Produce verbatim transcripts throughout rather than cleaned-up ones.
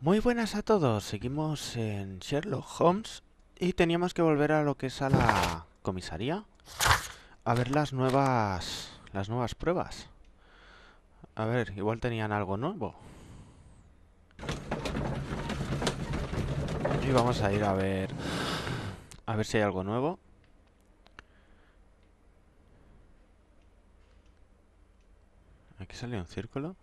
Muy buenas a todos, seguimos en Sherlock Holmes y teníamos que volver a lo que es a la comisaría a ver las nuevas las nuevas pruebas. A ver, igual tenían algo nuevo. Y vamos a ir a ver a ver si hay algo nuevo. Aquí salió un círculo.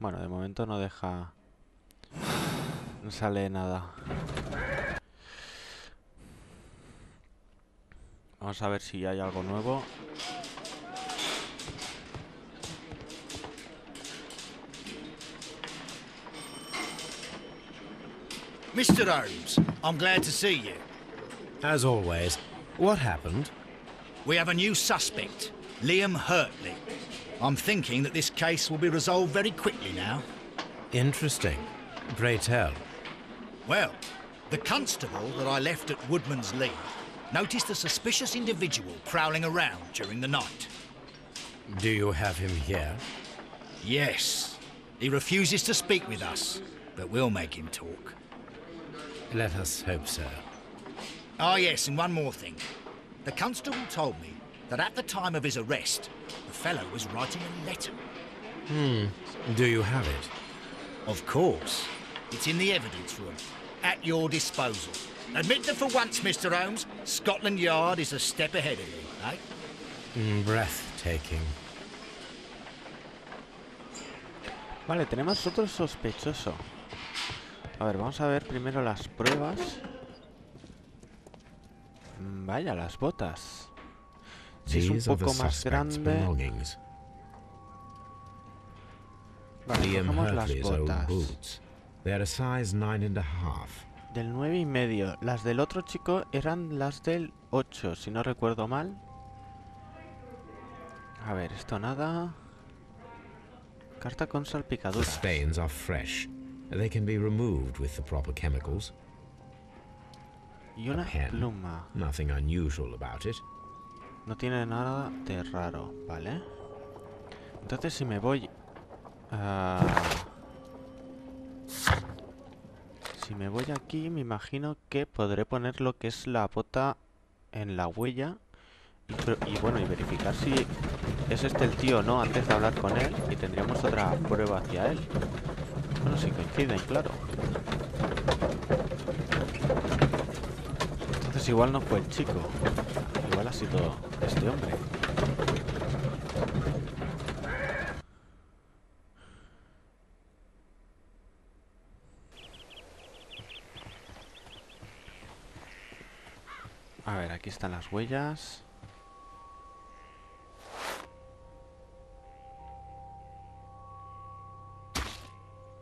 Bueno, de momento no deja... No sale nada. Vamos a ver si hay algo nuevo. Mister Holmes, I'm glad to see you. As always. What happened? We have a new suspect, Liam Hartley. I'm thinking that this case will be resolved very quickly now. Interesting. Pray tell. Well, the constable that I left at Woodman's Lee noticed a suspicious individual prowling around during the night. Do you have him here? Yes. He refuses to speak with us, but we'll make him talk. Let us hope so. Ah, yes, and one more thing. The constable told me that at the time of his arrest, the fellow was writing a letter. Hmm. Do you have it? Of course. It's in the evidence room, at your disposal. Admit that for once, Mister Holmes, Scotland Yard is a step ahead of you, eh? Mm, breathtaking. Vale, tenemos otro sospechoso. A ver, vamos a ver primero las pruebas. Vaya, las botas. Si es un poco más grande. Vale, cogemos las botas. Del nueve y medio. Las del otro chico eran las del ocho, si no recuerdo mal. A ver, esto nada. Carta con salpicaduras. The stains are fresh. They can be removed with the proper chemicals. Y una pluma. Nothing unusual about it. No tiene nada de raro, ¿vale? Entonces si me voy... Uh, si me voy aquí, me imagino que podré poner lo que es la bota en la huella. Y, pero, y bueno, y verificar si es este el tío o no antes de hablar con él. Y tendríamos otra prueba hacia él. Bueno, si coinciden, claro. Entonces igual no fue el chico. Ha sido este hombre. A ver, aquí están las huellas.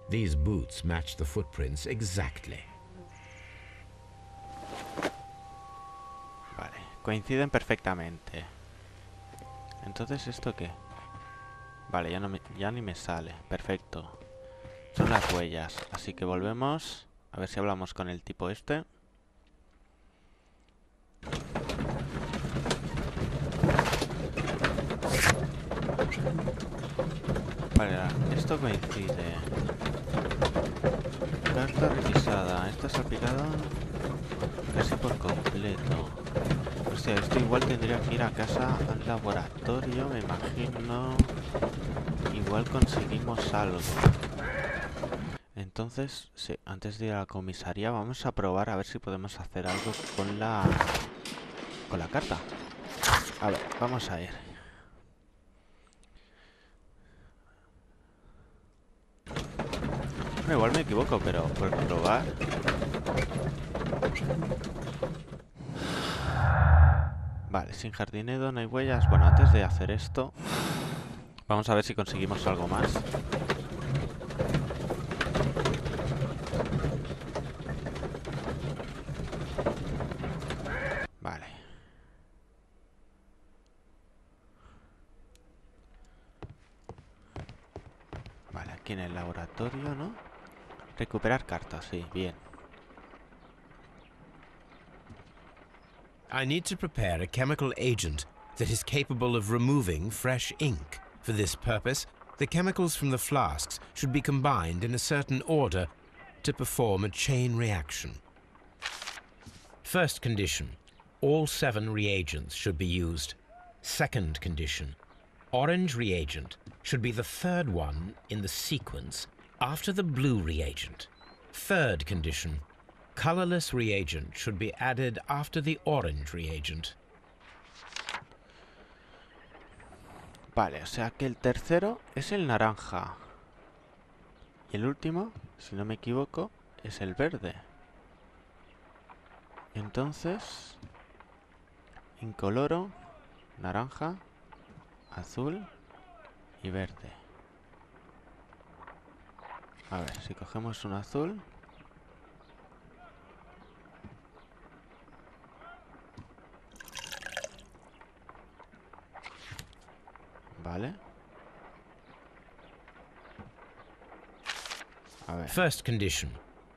These boots match the footprints exactly. Coinciden perfectamente. Entonces, ¿esto qué? Vale, ya, no me, ya ni me sale. Perfecto. Son las huellas. Así que volvemos. A ver si hablamos con el tipo este. Vale, esto coincide. Carta revisada. Esta salpicada casi por completo. O sea, esto igual tendría que ir a casa al laboratorio, me imagino. Igual conseguimos algo. Entonces, sí, antes de ir a la comisaría vamos a probar a ver si podemos hacer algo con la... con la carta. A ver, vamos a ir. Bueno, igual me equivoco, pero por probar... Vale, sin jardinero, no hay huellas. Bueno, antes de hacer esto, vamos a ver si conseguimos algo más. Vale. Vale, aquí en el laboratorio, ¿no? Recuperar cartas, sí, bien. I need to prepare a chemical agent that is capable of removing fresh ink For this purpose, the chemicals from the flasks should be combined in a certain order to perform a chain reaction. First condition, all seven reagents should be used. Second condition, orange reagent should be the third one in the sequence after the blue reagent. Third condition, colorless reagent should be added after the orange reagent. Vale, o sea que el tercero es el naranja. Y el último, si no me equivoco, es el verde. Entonces, incoloro, naranja, azul y verde. A ver, si cogemos un azul. Vale. A ver. First condition.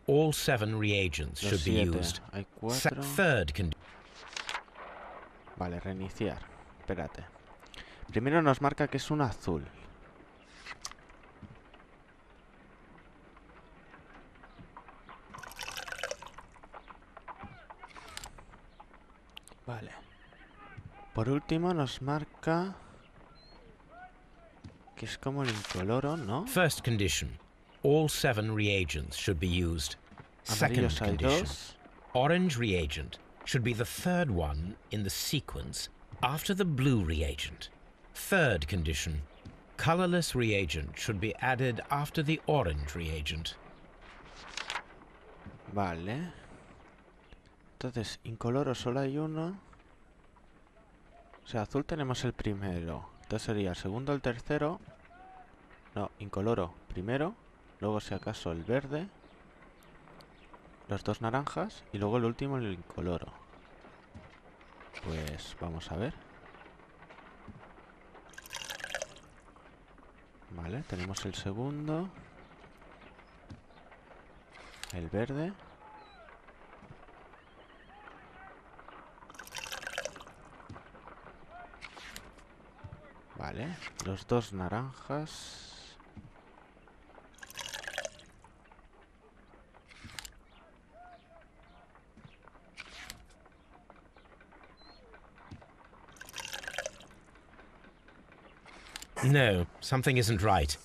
All seven reagents should be used. Hay cuatro. Third condition. Vale, reiniciar. Espérate. Primero nos marca que es un azul. Vale. Por último nos marca que es como el incoloro, ¿no? First condition. All seven reagents should be used. Second condition. Orange reagent should be the third one in the sequence after the blue reagent. Third condition. Colorless reagent should be added after the orange reagent. Vale. Entonces, incoloro solo hay uno. O sea, azul tenemos el primero. Entonces sería el segundo, el tercero. No, incoloro primero. Luego, si acaso, el verde. Los dos naranjas. Y luego el último, el incoloro. Pues vamos a ver. Vale, tenemos el segundo. El verde. Vale, los dos naranjas. No, something isn't right.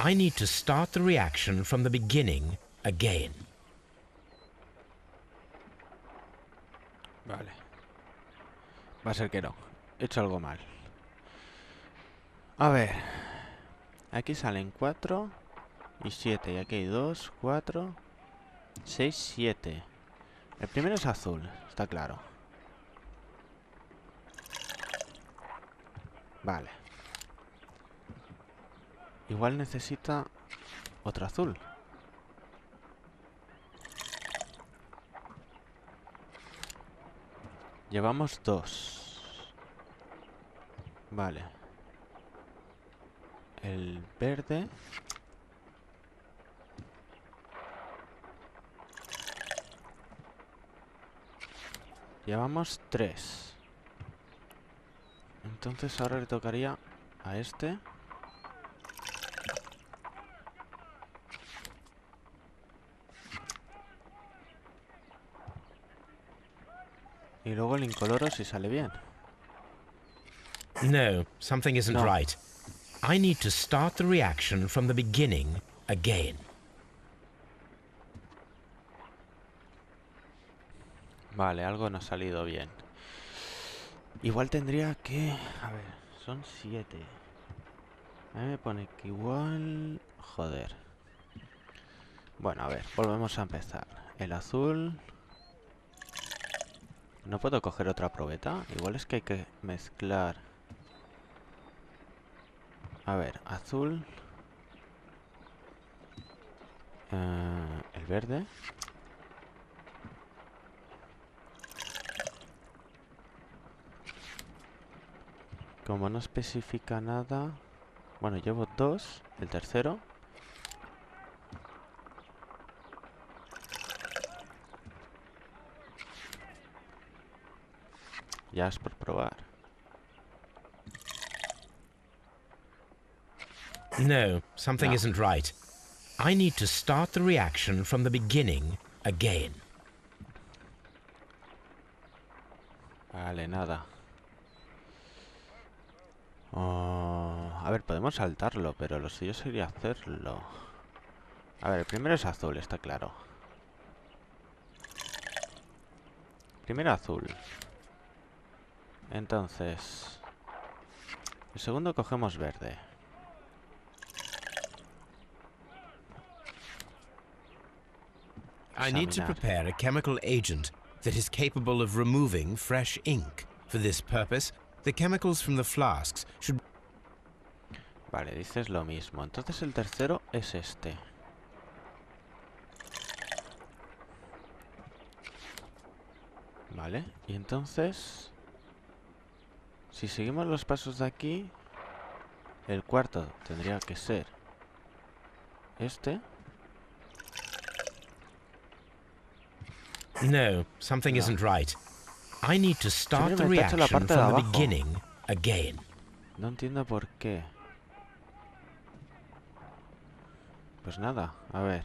I need to start the reaction from the beginning again. Vale. Va a ser que no. He hecho algo mal. A ver, aquí salen cuatro y siete, y aquí hay dos, cuatro, seis, siete. El primero es azul, está claro. Vale. Igual necesita otro azul. Llevamos dos. Vale. El verde. Llevamos tres. Entonces ahora le tocaría a este. Y luego el incoloro si sale bien. No, something isn't right. I need to start the reaction from the beginning again. Vale, algo no ha salido bien. Igual tendría que... A ver, son siete. A mí me pone que igual... Joder. Bueno, a ver, volvemos a empezar. El azul... No puedo coger otra probeta. Igual es que hay que mezclar... A ver, azul, eh, el verde, como no especifica nada, bueno, llevo dos, el tercero, ya es por probar. No, something no. isn't right. I need to start the reaction from the beginning again. Vale, nada. Oh, a ver, podemos saltarlo, pero lo suyo sería hacerlo. A ver, el primero es azul, está claro. Primero azul. Entonces... el segundo cogemos verde. I need to prepare a chemical agent that is capable of removing fresh ink. For this purpose, the chemicals from the flasks should... Vale, dices lo mismo. Entonces el tercero es este. Vale, y entonces... si seguimos los pasos de aquí, el cuarto tendría que ser este. No, something isn't right. I need to start the reaction from the beginning again. No entiendo por qué. Pues nada, a ver.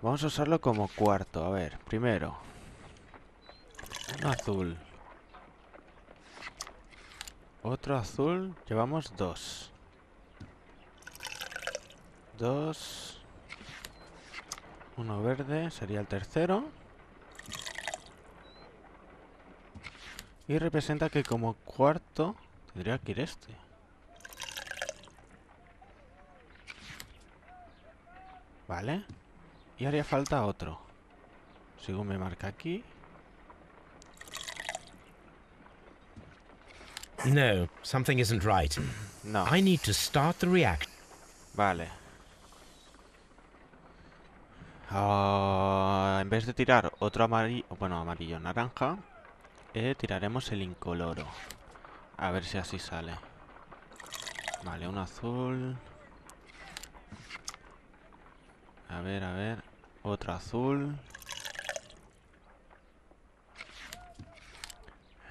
Vamos a usarlo como cuarto, a ver, primero. Un azul. Otro azul, llevamos dos. Dos. Uno verde, sería el tercero. Y representa que como cuarto tendría que ir este. Vale. Y haría falta otro. Según me marca aquí. No, something isn't right. No. I need to start the reaction. Vale. Uh, en vez de tirar otro amarillo, bueno, amarillo, naranja, eh, tiraremos el incoloro. A ver si así sale. Vale, un azul. A ver, a ver. Otro azul.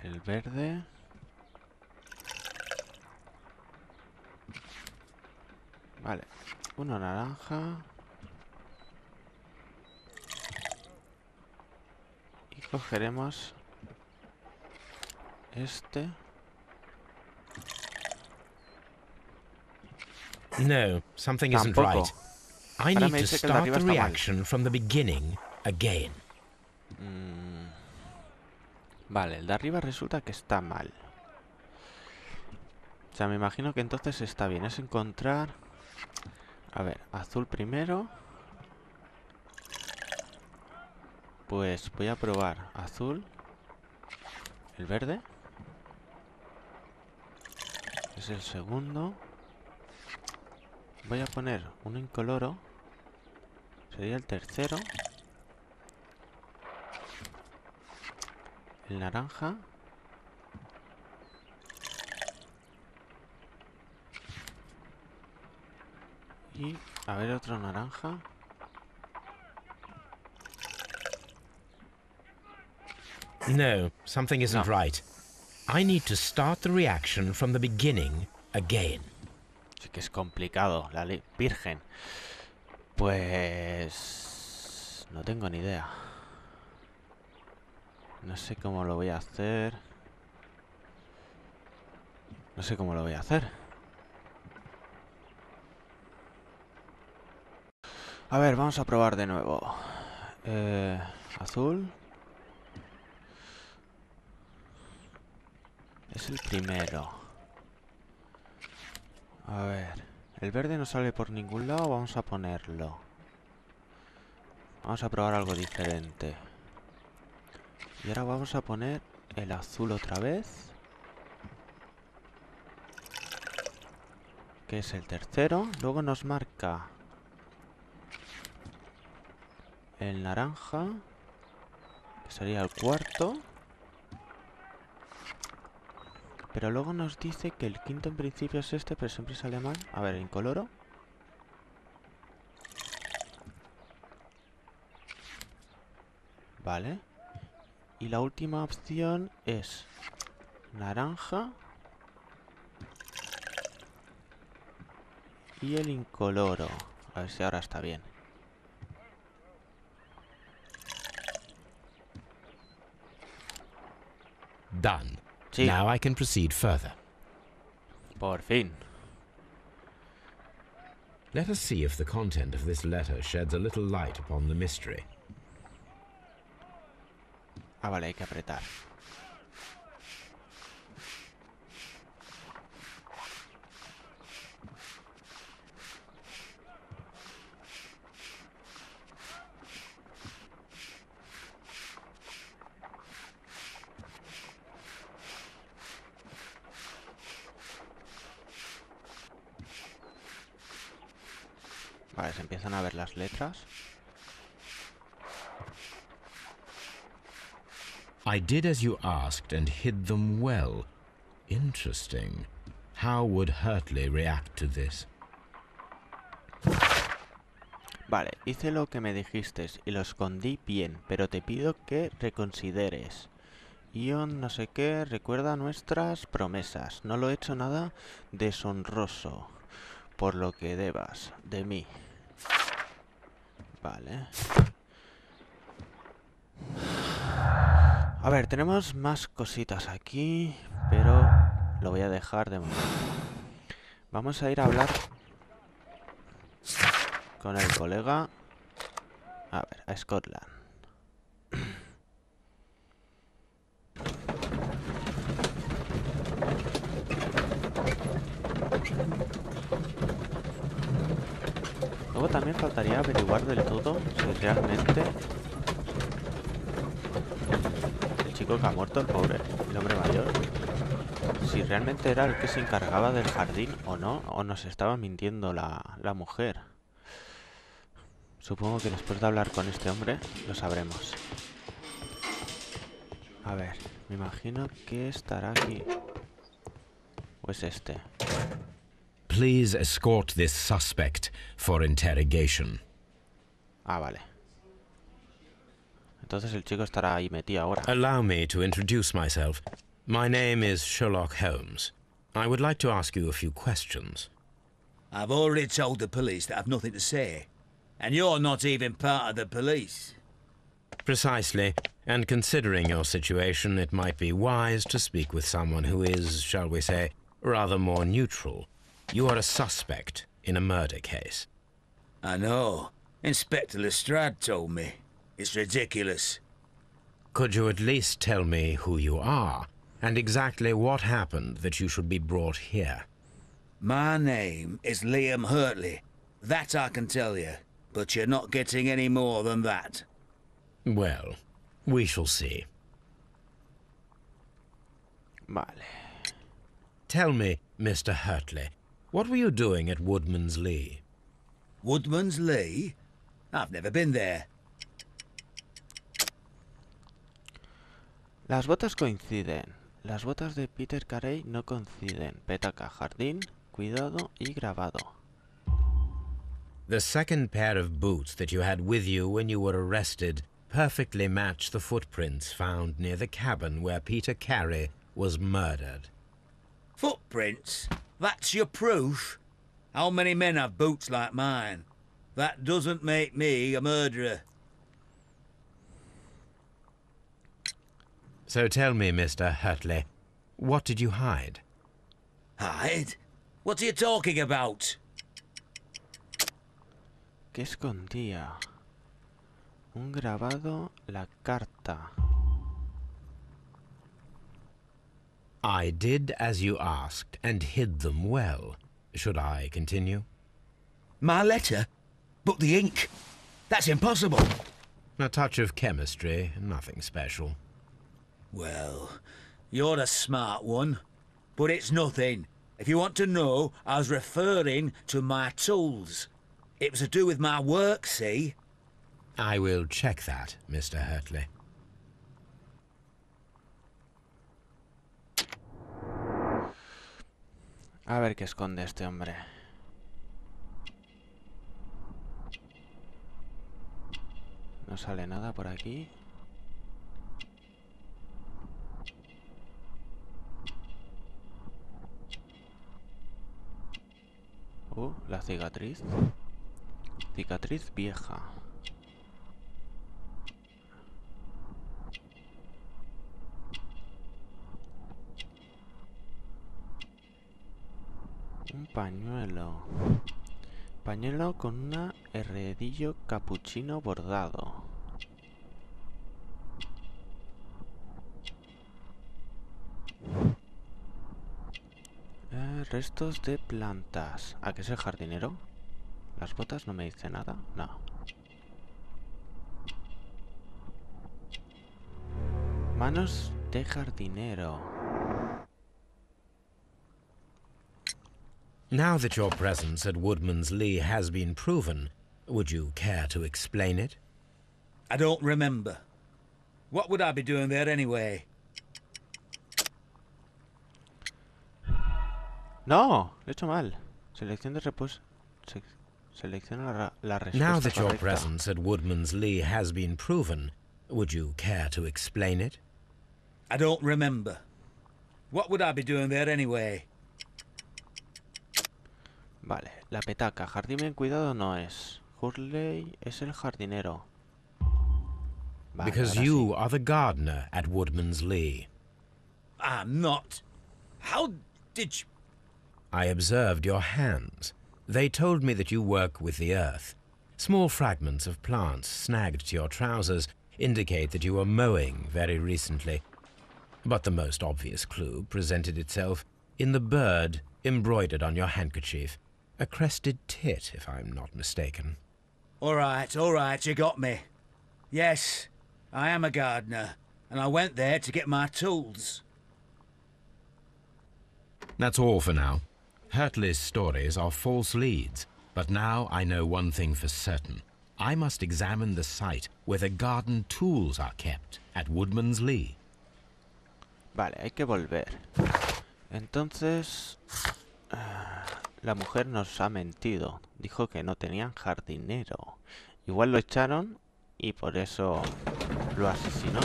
El verde. Vale, uno naranja. Y cogeremos este. No, something isn't right. I need to start the reaction from the beginning again. Mm. Vale, el de arriba resulta que está mal. O sea, me imagino que entonces está bien. Es encontrar... a ver, azul primero. Pues voy a probar azul. El verde. Es el segundo. Voy a poner un incoloro. Sería el tercero. El naranja. Y a ver otro naranja. No, something isn't right. I need to start the reaction from the beginning again. Sí que es complicado, la ley virgen. Pues no tengo ni idea. No sé cómo lo voy a hacer. No sé cómo lo voy a hacer. A ver, vamos a probar de nuevo. Eh, azul. Es el primero. A ver. El verde no sale por ningún lado. Vamos a ponerlo. Vamos a probar algo diferente. Y ahora vamos a poner el azul otra vez. Que es el tercero. Luego nos marca... el naranja, que sería el cuarto. Pero luego nos dice que el quinto en principio es este, pero siempre sale mal. A ver, el incoloro. Vale. Y la última opción es naranja. Y el incoloro. A ver si ahora está bien. Done. Sí. Now I can proceed further. Por fin. Let us see if the content of this letter sheds a little light upon the mystery. Ah, vale, hay que apretar. Vale, se empiezan a ver las letras. I did as you asked and hid them well. Interesting. How would Hartley react to this? Vale, hice lo que me dijiste y lo escondí bien, pero te pido que reconsideres. Ion no sé qué, recuerda nuestras promesas. No lo he hecho nada deshonroso, por lo que debas de mí. Vale. A ver, tenemos más cositas aquí, pero lo voy a dejar de momento. Vamos a ir a hablar con el colega. A ver, a Scotland. Luego también faltaría averiguar del todo si realmente... que ha muerto el pobre, el hombre mayor, si realmente era el que se encargaba del jardín o no, o nos estaba mintiendo la, la mujer. Supongo que después de hablar con este hombre lo sabremos. A ver, me imagino que estará aquí. ¿O es este? Please escort this suspect for interrogation. Ah, vale. Entonces el chico estará ahí metido ahora. Allow me to introduce myself. My name is Sherlock Holmes. I would like to ask you a few questions. I've already told the police that I've nothing to say. And you're not even part of the police. Precisely. And considering your situation, it might be wise to speak with someone who is, shall we say, rather more neutral. You are a suspect in a murder case. I know. Inspector Lestrade told me. It's ridiculous. Could you at least tell me who you are and exactly what happened that you should be brought here? My name is Liam Hartley. That I can tell you, but you're not getting any more than that. Well, we shall see. Vale. Tell me, Mister Hartley, what were you doing at Woodman's Lee? Woodman's Lee? I've never been there. Las botas coinciden. Las botas de Peter Carey no coinciden. Petaca, jardín, cuidado y grabado. The second pair of boots that you had with you when you were arrested perfectly matched the footprints found near the cabin where Peter Carey was murdered. Footprints? That's your proof? How many men have boots like mine? That doesn't make me a murderer. So tell me, Mister Hartley, what did you hide? Hide? What are you talking about? ¿Qué escondía? Un grabado, la carta. I did as you asked and hid them well. Should I continue? My letter? But the ink? That's impossible. A touch of chemistry, nothing special. Well, you're a smart one, but it's nothing. If you want to know, I was referring to my tools. It was to do with my work, see? I will check that, Mister Hartley. A ver qué esconde este hombre. No sale nada por aquí. Uh, la cicatriz. Cicatriz vieja. Un pañuelo. Pañuelo con un herrerillo capuchino bordado. Eh, restos de plantas. ¿A qué es el jardinero? Las botas no me dicen nada. No. Manos de jardinero. Now that your presence at Woodman's Lee has been proven, would you care to explain it? I don't remember. What would I be doing there anyway? No, lo he hecho mal. Selección de repuesto. Se Selecciona la, la respuesta. Now that correcta. Your presence at Woodman's Lee has been proven, would you care to explain it? I don't remember. What would I be doing there anyway? Vale, la petaca. Jardín bien cuidado no es. Hurley es el jardinero. Vale, because you sí. Are the gardener at Woodman's Lee. I'm not. How did you... I observed your hands. They told me that you work with the earth. Small fragments of plants snagged to your trousers indicate that you were mowing very recently. But the most obvious clue presented itself in the bird embroidered on your handkerchief. A crested tit, if I'm not mistaken. All right, all right, you got me. Yes, I am a gardener, and I went there to get my tools. That's all for now. Hartley's stories are false leads, but now I know one thing for certain. I must examine the site where the garden tools are kept at Woodman's Lee. Vale, hay que volver. Entonces... La mujer nos ha mentido. Dijo que no tenían jardinero. Igual lo echaron y por eso lo asesinó.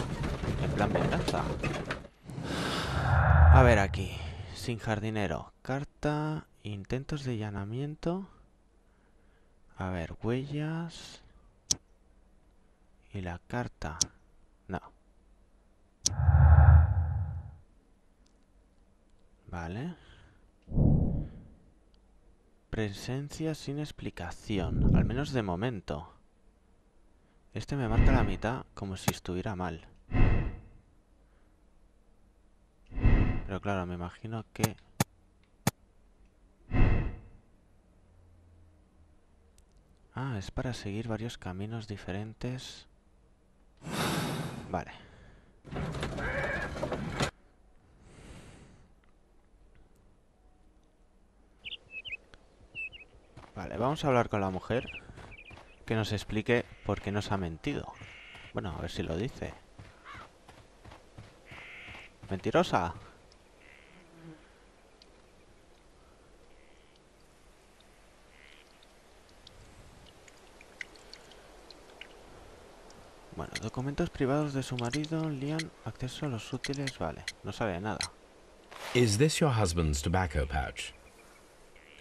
En plan venganza. A ver aquí. Sin jardinero. Carta. Intentos de allanamiento. A ver, huellas. Y la carta. No. Vale. Presencia sin explicación, al menos de momento. Este me marca la mitad como si estuviera mal. Pero claro, me imagino que... Ah, es para seguir varios caminos diferentes. Vale. Vale, vamos a hablar con la mujer que nos explique por qué nos ha mentido. Bueno, a ver si lo dice. ¡Mentirosa! Bueno, documentos privados de su marido, Liam, acceso a los útiles, vale. No sabe nada. ¿Es este tu husband's tobacco pouch?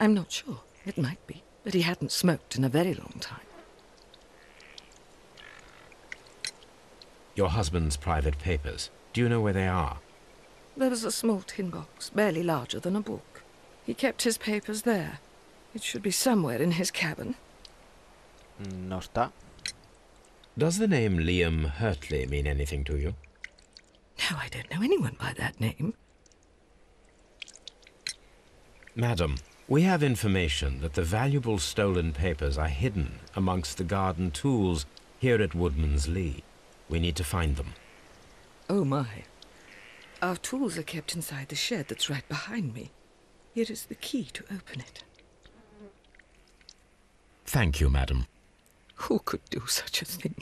I'm not sure. It might be, but he hadn't smoked in a very long time. Your husband's private papers. Do you know where they are? There was a small tin box, barely larger than a book. He kept his papers there. It should be somewhere in his cabin. No está. Does the name Liam Hartley mean anything to you? No, I don't know anyone by that name. Madam, we have information that the valuable stolen papers are hidden amongst the garden tools here at Woodman's Lee. We need to find them. Oh my. Our tools are kept inside the shed that's right behind me. Here is the key to open it. Thank you, madam. Who could do such a thing?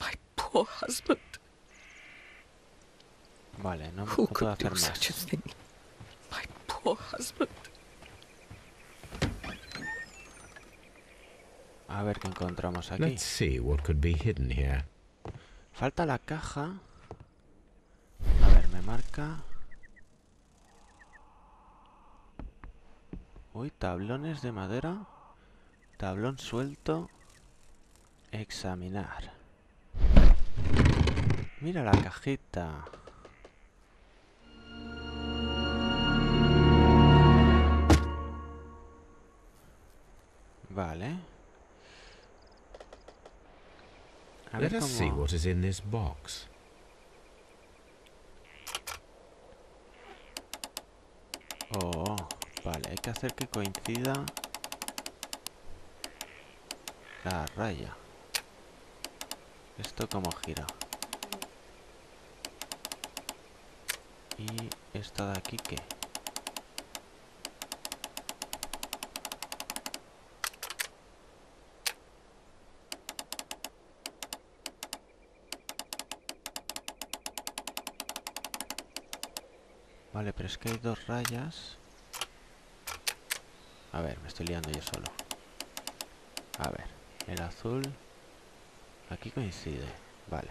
My poor husband. Vale, no Who could hacer do más. Such a thing? My poor husband. A ver qué encontramos aquí. Let's see what could be hidden here. Falta la caja. A ver, me marca. Uy, tablones de madera. Tablón suelto. Examinar. Mira la cajita. Vale. A ver cómo... see what is in this box. Oh, vale, hay que hacer que coincida la raya. Esto como gira. Y esta de aquí, ¿qué? Vale, pero es que hay dos rayas. A ver, me estoy liando yo solo. A ver, el azul aquí coincide, vale.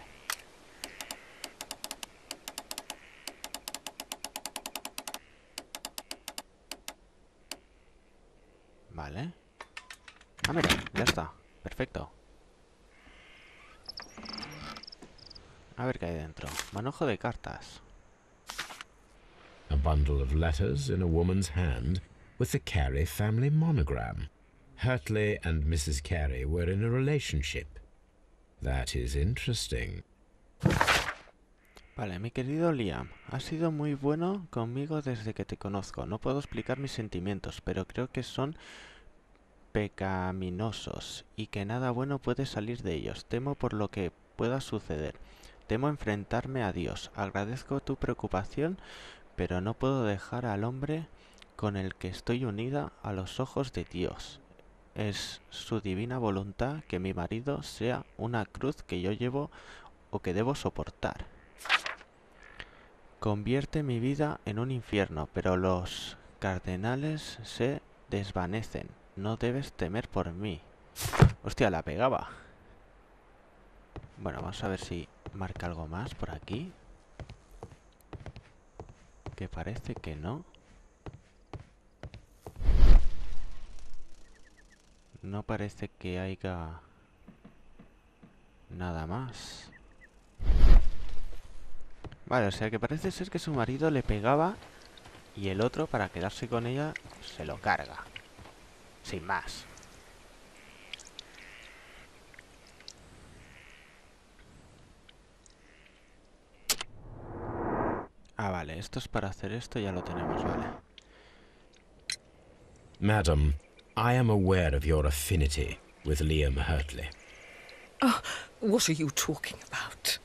Vale. Ah, mira, ya está, perfecto. A ver qué hay dentro. Manojo de cartas. A bundle of letters in a woman's hand with the Carey family monogram. Hartley and Missus Carey were in a relationship. That is interesting. Vale, mi querido Liam, has sido muy bueno conmigo desde que te conozco. No puedo explicar mis sentimientos, pero creo que son pecaminosos y que nada bueno puede salir de ellos. Temo por lo que pueda suceder. Temo enfrentarme a Dios. Agradezco tu preocupación, pero no puedo dejar al hombre con el que estoy unida a los ojos de Dios. Es su divina voluntad que mi marido sea una cruz que yo llevo o que debo soportar. Convierte mi vida en un infierno, pero los cardenales se desvanecen. No debes temer por mí. Hostia, la pegaba. Bueno, vamos a ver si marca algo más por aquí. Que parece que no. No parece que haya nada más. Vale, o sea que parece ser que su marido le pegaba y el otro, para quedarse con ella, se lo carga. Sin más. Ah, vale, esto es para hacer esto, ya lo tenemos, vale. Madam, I am aware of your affinity with Liam Hartley. Oh, what are you talking about?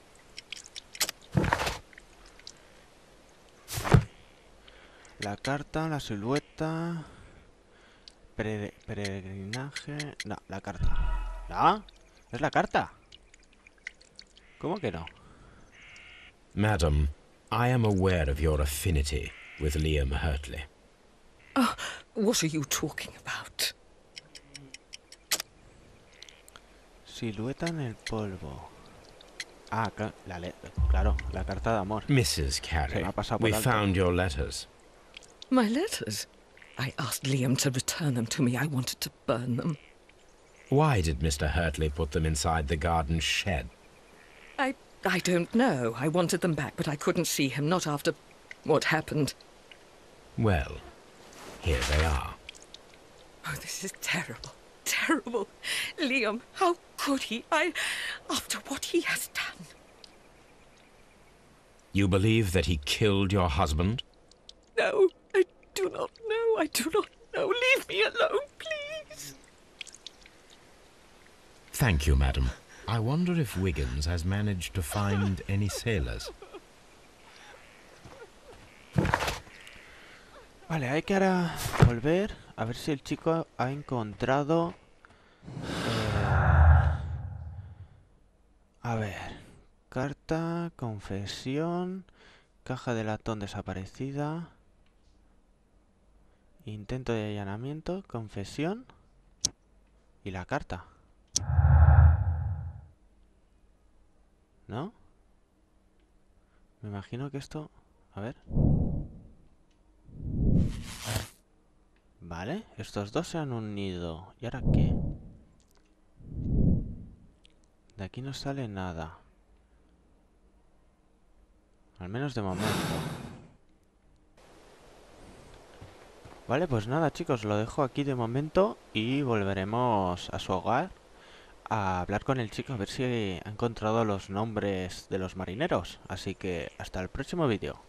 La carta, la silueta, pere peregrinaje... No, la carta. ¿No? ¿Es la carta? ¿Cómo que no? Madam, I am aware of your affinity with Liam Hartley. Oh, what are you talking about? Silueta en el polvo. Ah, la le claro, la carta de amor. Missus Carey, we found your letters. My letters? I asked Liam to return them to me. I wanted to burn them. Why did Mister Hartley put them inside the garden shed? I... I don't know. I wanted them back, but I couldn't see him, not after what happened. Well, here they are. Oh, this is terrible. Terrible. Liam, how could he? I... After what he has done. You believe that he killed your husband? No, I do not know. I do not know. Leave me alone, please. Thank you, madam. I wonder if Wiggins has managed to find any sailors. Vale, hay que ahora volver a ver si el chico ha encontrado... Eh, a ver... Carta, confesión... Caja de latón desaparecida... Intento de allanamiento, confesión... Y la carta. ¿No? Me imagino que esto... A ver... Vale, estos dos se han unido. ¿Y ahora qué? De aquí no sale nada. Al menos de momento. Vale, pues nada, chicos, lo dejo aquí de momento y volveremos a su hogar a hablar con el chico a ver si ha encontrado los nombres de los marineros. Así que hasta el próximo vídeo.